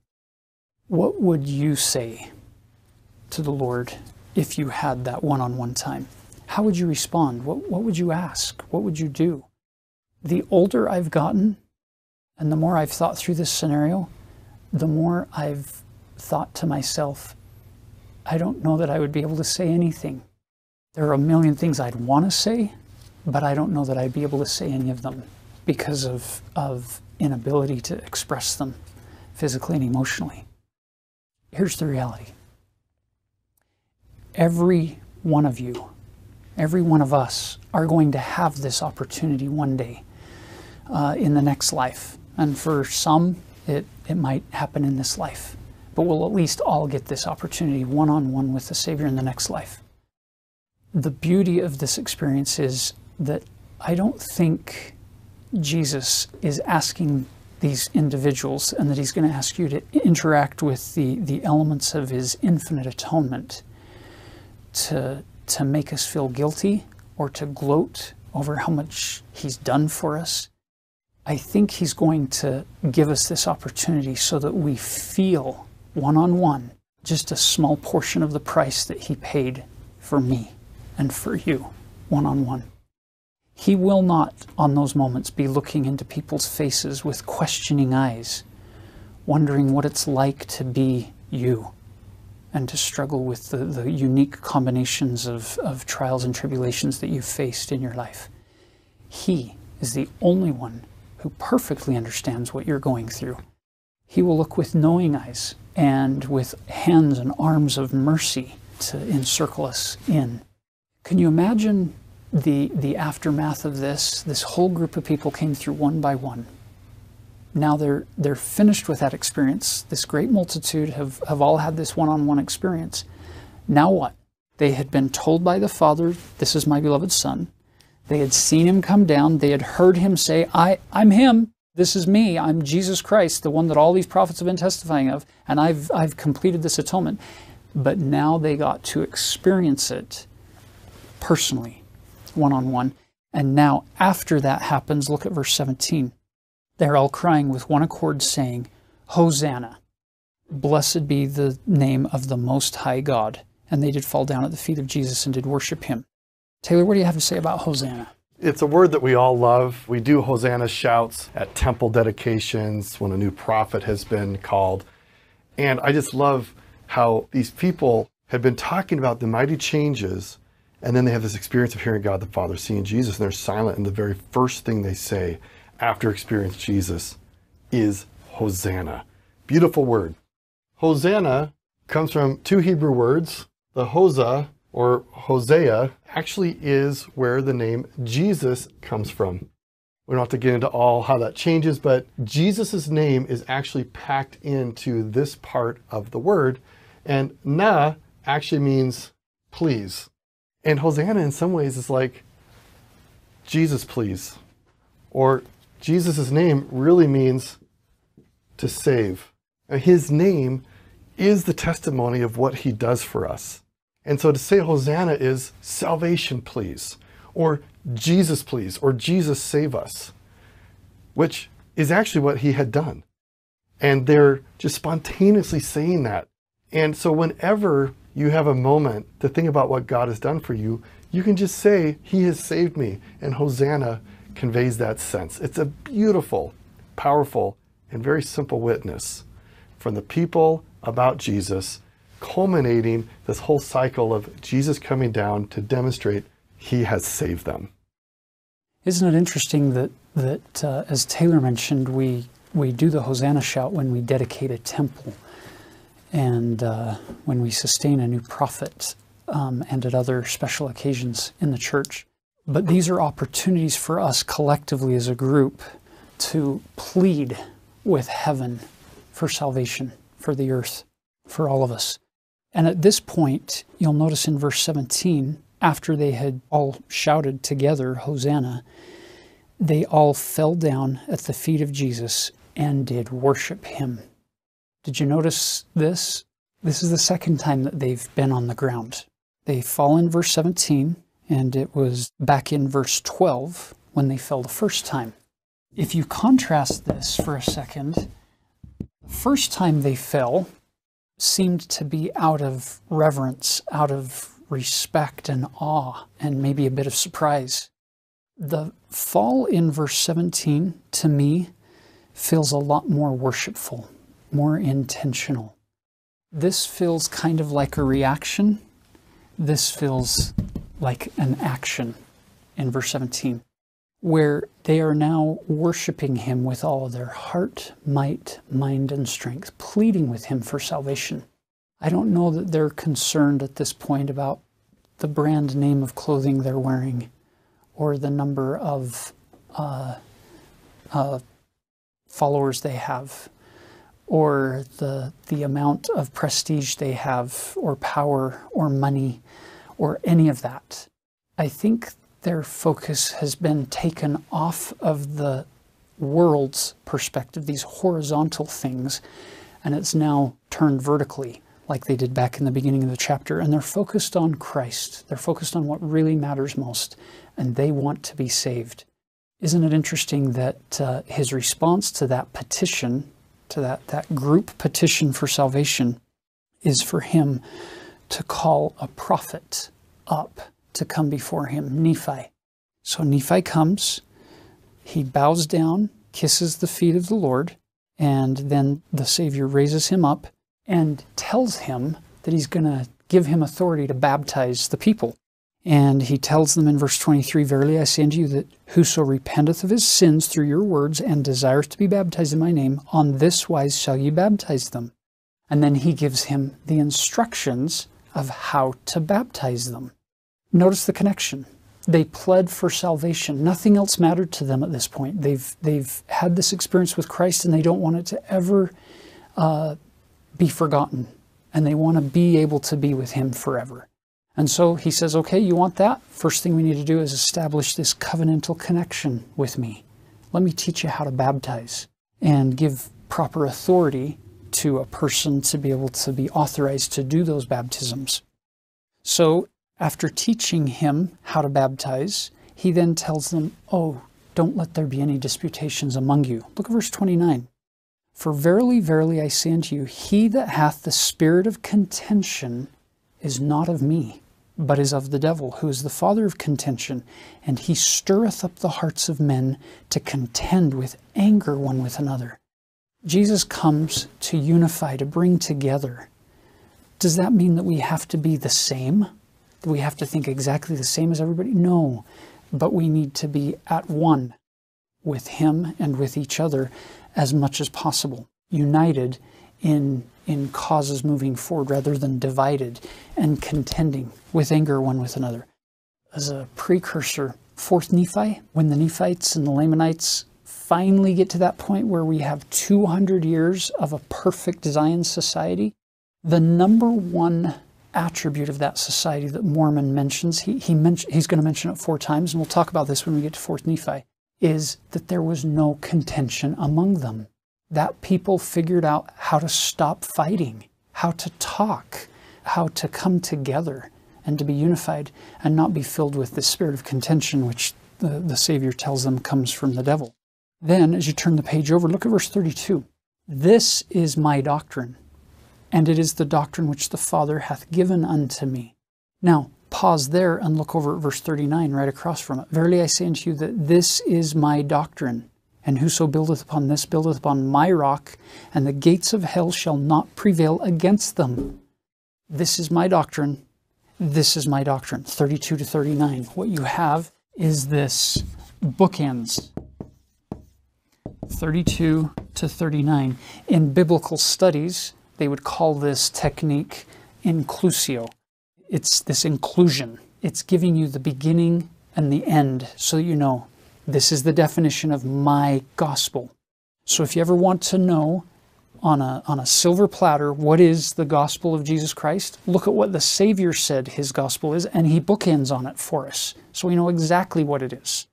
what would you say to the Lord if you had that one-on-one time? How would you respond? What would you ask? What would you do? The older I've gotten and the more I've thought through this scenario, the more I've thought to myself, I don't know that I would be able to say anything. There are a million things I'd want to say, but I don't know that I'd be able to say any of them because of inability to express them physically and emotionally. Here's the reality. Every one of you, every one of us, are going to have this opportunity one day in the next life. And for some, it might happen in this life, but we'll at least all get this opportunity one-on-one with the Savior in the next life. The beauty of this experience is that I don't think Jesus is asking these individuals, and that he's going to ask you to interact with the elements of his infinite atonement to make us feel guilty or to gloat over how much he's done for us. I think he's going to give us this opportunity so that we feel one-on-one just a small portion of the price that he paid for me and for you, one-on-one. He will not, on those moments, be looking into people's faces with questioning eyes, wondering what it's like to be you and to struggle with the unique combinations of trials and tribulations that you've faced in your life. He is the only one who perfectly understands what you're going through. He will look with knowing eyes and with hands and arms of mercy to encircle us in. Can you imagine the aftermath of this? This whole group of people came through one by one. Now they're finished with that experience. This great multitude have all had this one-on-one experience. Now what? They had been told by the Father, "This is my beloved Son." They had seen him come down. They had heard him say, I'm him. This is me. I'm Jesus Christ, the one that all these prophets have been testifying of, and I've completed this atonement. But now they got to experience it personally, one-on-one. And now after that happens, look at verse 17. They're all crying with one accord, saying, Hosanna, blessed be the name of the Most High God. And they did fall down at the feet of Jesus and did worship him. Taylor, what do you have to say about Hosanna? It's a word that we all love. We do Hosanna shouts at temple dedications when a new prophet has been called. And I just love how these people had been talking about the mighty changes, and then they have this experience of hearing God the Father, seeing Jesus, and they're silent. And the very first thing they say after experience Jesus is Hosanna. Beautiful word. Hosanna comes from two Hebrew words. The Hosea, or Hosea, actually is where the name Jesus comes from. We don't have to get into all how that changes, but Jesus's name is actually packed into this part of the word. And na actually means please. And Hosanna in some ways is like Jesus, please. Or Jesus's name really means to save. His name is the testimony of what he does for us. And so to say Hosanna is salvation, please, or Jesus, please, or Jesus, save us, which is actually what he had done. And they're just spontaneously saying that. And so whenever you have a moment to think about what God has done for you, you can just say, he has saved me. And Hosanna conveys that sense. It's a beautiful, powerful, and very simple witness from the people about Jesus, culminating this whole cycle of Jesus coming down to demonstrate he has saved them. Isn't it interesting that as Taylor mentioned, we do the Hosanna shout when we dedicate a temple and when we sustain a new prophet and at other special occasions in the church. But these are opportunities for us collectively as a group to plead with heaven for salvation, for the earth, for all of us. And at this point, you'll notice in verse 17, after they had all shouted together, Hosanna, they all fell down at the feet of Jesus and did worship him. Did you notice this? This is the second time that they've been on the ground. They fall in verse 17, and it was back in verse 12 when they fell the first time. If you contrast this for a second, the first time they fell seemed to be out of reverence, out of respect and awe, and maybe a bit of surprise. The fall in verse 17, to me, feels a lot more worshipful, more intentional. This feels kind of like a reaction. This feels like an action in verse 17, where they are now worshiping him with all of their heart, might, mind, and strength, pleading with him for salvation. I don't know that they're concerned at this point about the brand name of clothing they're wearing or the number of followers they have or the amount of prestige they have or power or money or any of that. I think their focus has been taken off of the world's perspective, these horizontal things, and it's now turned vertically, like they did back in the beginning of the chapter. And they're focused on Christ. They're focused on what really matters most, and they want to be saved. Isn't it interesting that his response to that petition, to that group petition for salvation, is for him to call a prophet up to come before him, Nephi. So Nephi comes, he bows down, kisses the feet of the Lord, and then the Savior raises him up and tells him that he's going to give him authority to baptize the people. And he tells them in verse 23, "Verily I say unto you that whoso repenteth of his sins through your words and desireth to be baptized in my name, on this wise shall ye baptize them." And then he gives him the instructions of how to baptize them. Notice the connection. They pled for salvation. Nothing else mattered to them at this point. They've had this experience with Christ, and they don't want it to ever be forgotten. And they want to be able to be with him forever. And so he says, okay, you want that? First thing we need to do is establish this covenantal connection with me. Let me teach you how to baptize and give proper authority to a person to be able to be authorized to do those baptisms. So after teaching him how to baptize, he then tells them, oh, don't let there be any disputations among you. Look at verse 29. "For verily, verily, I say unto you, he that hath the spirit of contention is not of me, but is of the devil, who is the father of contention. And he stirreth up the hearts of men to contend with anger one with another." Jesus comes to unify, to bring together. Does that mean that we have to be the same? That we have to think exactly the same as everybody? No, but we need to be at one with Him and with each other as much as possible, united in causes moving forward rather than divided and contending with anger one with another. As a precursor, 4th Nephi, when the Nephites and the Lamanites finally get to that point where we have 200 years of a perfect Zion society, the number one attribute of that society that Mormon mentions, he's going to mention it 4 times, and we'll talk about this when we get to 4th Nephi, is that there was no contention among them. That people figured out how to stop fighting, how to talk, how to come together and to be unified and not be filled with the spirit of contention, which the Savior tells them comes from the devil. Then, as you turn the page over, look at verse 32. This is my doctrine, and it is the doctrine which the Father hath given unto me. Now, pause there and look over at verse 39, right across from it. Verily I say unto you that this is my doctrine, and whoso buildeth upon this buildeth upon my rock, and the gates of hell shall not prevail against them. This is my doctrine. This is my doctrine. 32 to 39. What you have is this bookends. 32 to 39. In biblical studies, they would call this technique inclusio. It's this inclusion. It's giving you the beginning and the end so that you know this is the definition of my gospel. So if you ever want to know on a silver platter what is the gospel of Jesus Christ, look at what the Savior said his gospel is, and he bookends on it for us. So we know exactly what it is.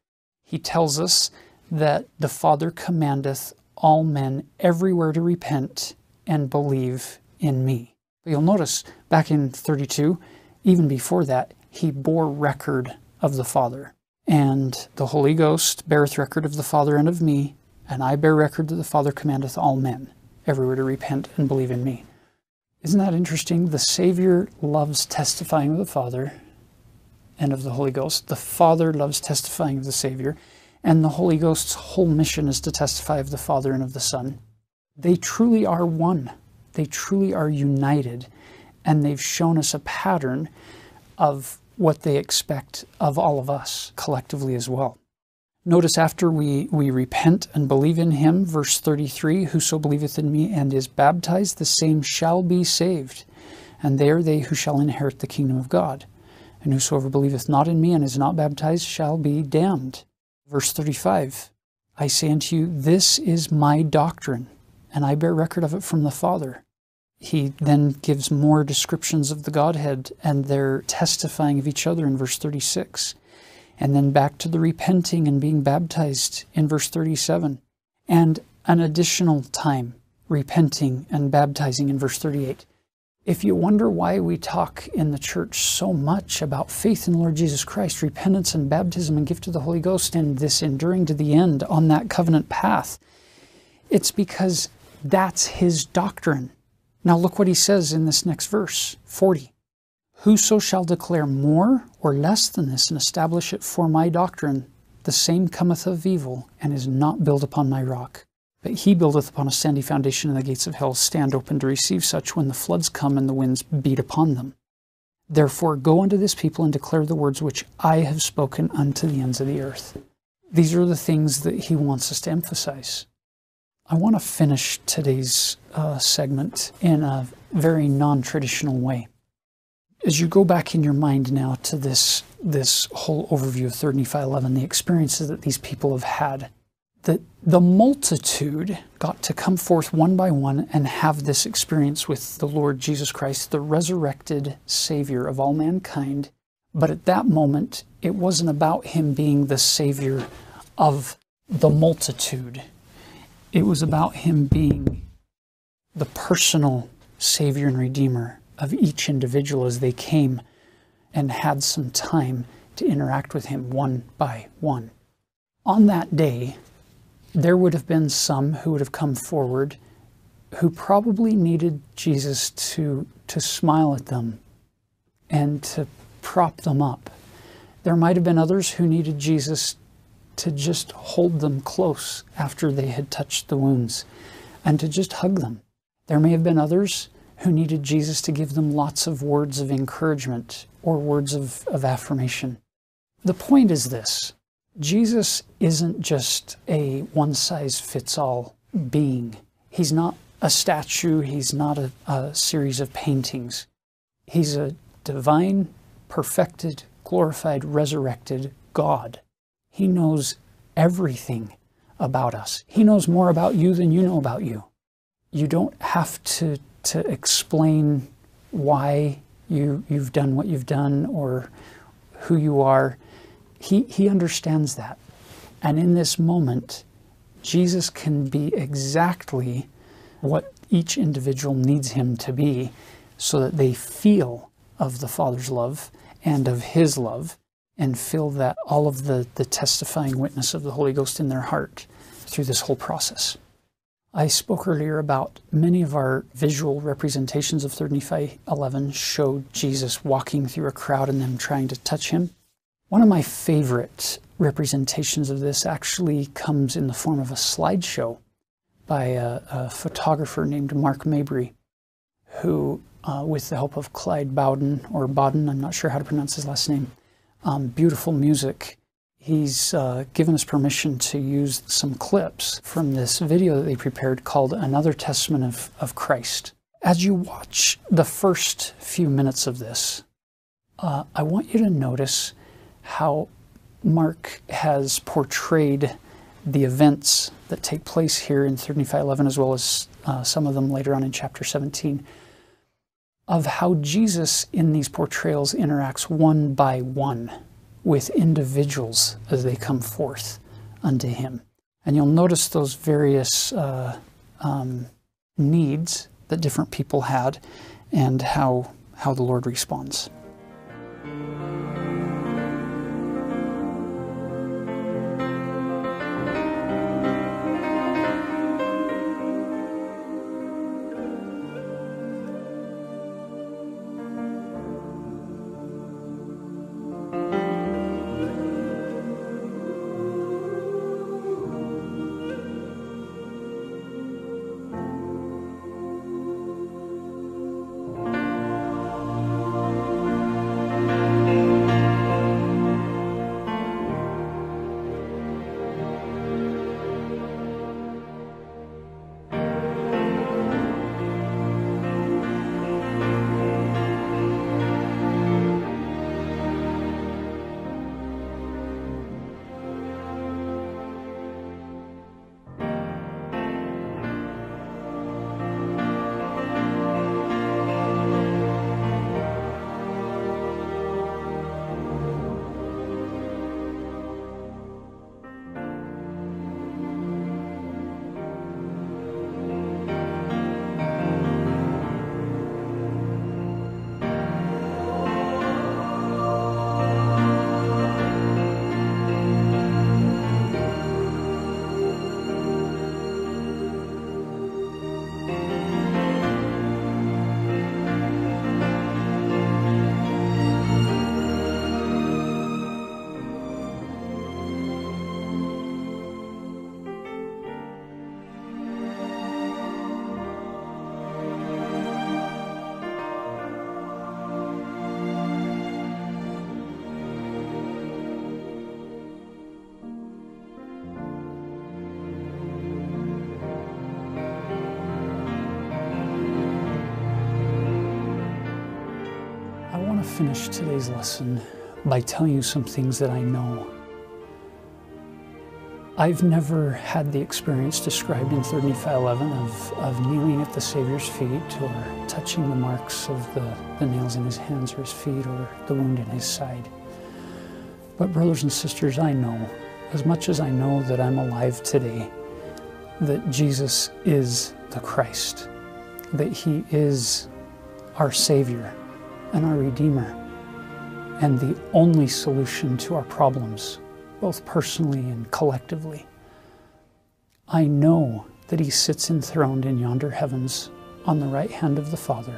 He tells us that the Father commandeth all men everywhere to repent and believe in me. You'll notice back in 32, even before that, he bore record of the Father. And the Holy Ghost beareth record of the Father and of me, and I bear record that the Father commandeth all men everywhere to repent and believe in me. Isn't that interesting? The Savior loves testifying of the Father and of the Holy Ghost. The Father loves testifying of the Savior. And the Holy Ghost's whole mission is to testify of the Father and of the Son. They truly are one. They truly are united. And they've shown us a pattern of what they expect of all of us collectively as well. Notice after we repent and believe in Him, verse 33, whoso believeth in me and is baptized, the same shall be saved. And they are they who shall inherit the kingdom of God. And whosoever believeth not in me and is not baptized shall be damned. Verse 35, I say unto you, this is my doctrine, and I bear record of it from the Father. He then gives more descriptions of the Godhead, and they're testifying of each other in verse 36. And then back to the repenting and being baptized in verse 37. And an additional time, repenting and baptizing in verse 38. If you wonder why we talk in the church so much about faith in the Lord Jesus Christ, repentance and baptism and gift of the Holy Ghost, and this enduring to the end on that covenant path, it's because that's His doctrine. Now look what He says in this next verse, 40. Whoso shall declare more or less than this and establish it for my doctrine, the same cometh of evil and is not built upon my rock. But he buildeth upon a sandy foundation, and the gates of hell stand open to receive such when the floods come and the winds beat upon them. Therefore go unto this people and declare the words which I have spoken unto the ends of the earth. These are the things that he wants us to emphasize. I want to finish today's segment in a very non-traditional way. As you go back in your mind now to this whole overview of 3rd Nephi 11, the experiences that these people have had, that the multitude got to come forth one by one and have this experience with the Lord Jesus Christ, the resurrected Savior of all mankind. But at that moment, it wasn't about Him being the Savior of the multitude. It was about Him being the personal Savior and Redeemer of each individual as they came and had some time to interact with Him one by one. On that day, there would have been some who would have come forward who probably needed Jesus to smile at them and to prop them up. There might have been others who needed Jesus to just hold them close after they had touched the wounds. and to just hug them. There may have been others who needed Jesus to give them lots of words of encouragement or words of affirmation. The point is this: Jesus isn't just a one-size-fits-all being. He's not a statue. He's not a series of paintings. He's a divine, perfected, glorified, resurrected God. He knows everything about us. He knows more about you than you know about you. You don't have to explain why you've done what you've done or who you are. He understands that. And in this moment, Jesus can be exactly what each individual needs him to be so that they feel of the Father's love and of his love and feel that all of the testifying witness of the Holy Ghost in their heart through this whole process. I spoke earlier about many of our visual representations of 3 Nephi 11 show Jesus walking through a crowd and them trying to touch him. One of my favorite representations of this actually comes in the form of a slideshow by a photographer named Mark Mabry, who, with the help of Clyde Bowden, or Bowden, I'm not sure how to pronounce his last name, beautiful music. He's given us permission to use some clips from this video that they prepared called Another Testament of Christ. As you watch the first few minutes of this, I want you to notice how Mark has portrayed the events that take place here in 3 Nephi 11, as well as some of them later on in chapter 17, of how Jesus in these portrayals interacts one by one with individuals as they come forth unto him. And you'll notice those various needs that different people had and how the Lord responds. Finish today's lesson by telling you some things that I know. I've never had the experience described in 3 Nephi 11 of kneeling at the Savior's feet or touching the marks of the nails in his hands or his feet or the wound in his side. But brothers and sisters, I know, as much as I know that I'm alive today, that Jesus is the Christ, that he is our Savior and our Redeemer, and the only solution to our problems, both personally and collectively. I know that he sits enthroned in yonder heavens on the right hand of the Father.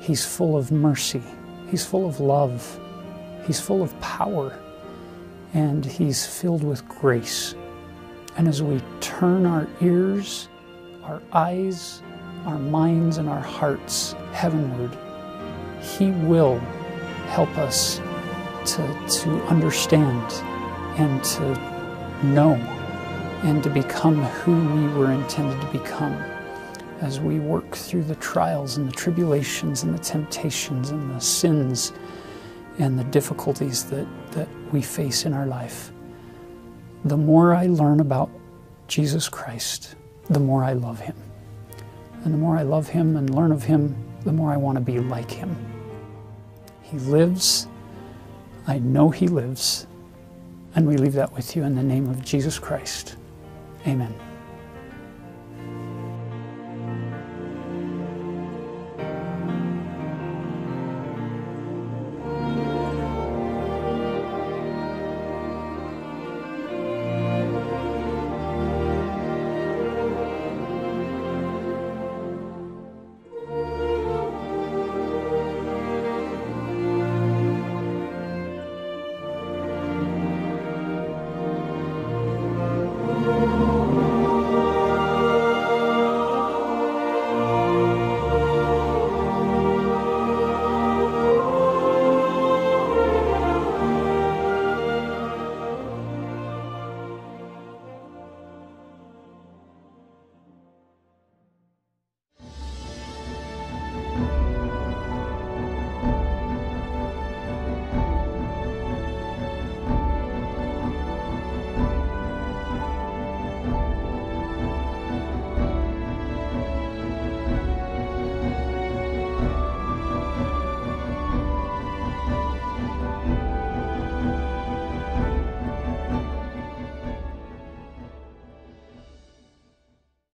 He's full of mercy, he's full of love, he's full of power, and he's filled with grace. And as we turn our ears, our eyes, our minds, and our hearts heavenward, He will help us to understand and to know and to become who we were intended to become as we work through the trials and the tribulations and the temptations and the sins and the difficulties that we face in our life. The more I learn about Jesus Christ, the more I love Him. And the more I love Him and learn of Him, the more I want to be like Him. He lives. I know He lives. And we leave that with you in the name of Jesus Christ. Amen.